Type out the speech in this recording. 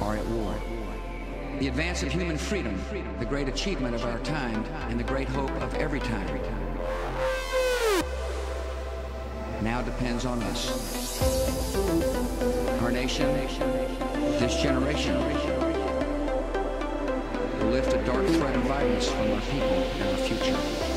are at war. The advance of human freedom, the great achievement of our time, and the great hope of every time, now depends on us. Our nation, this generation, will lift a dark threat of violence from our people and our future.